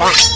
Bye.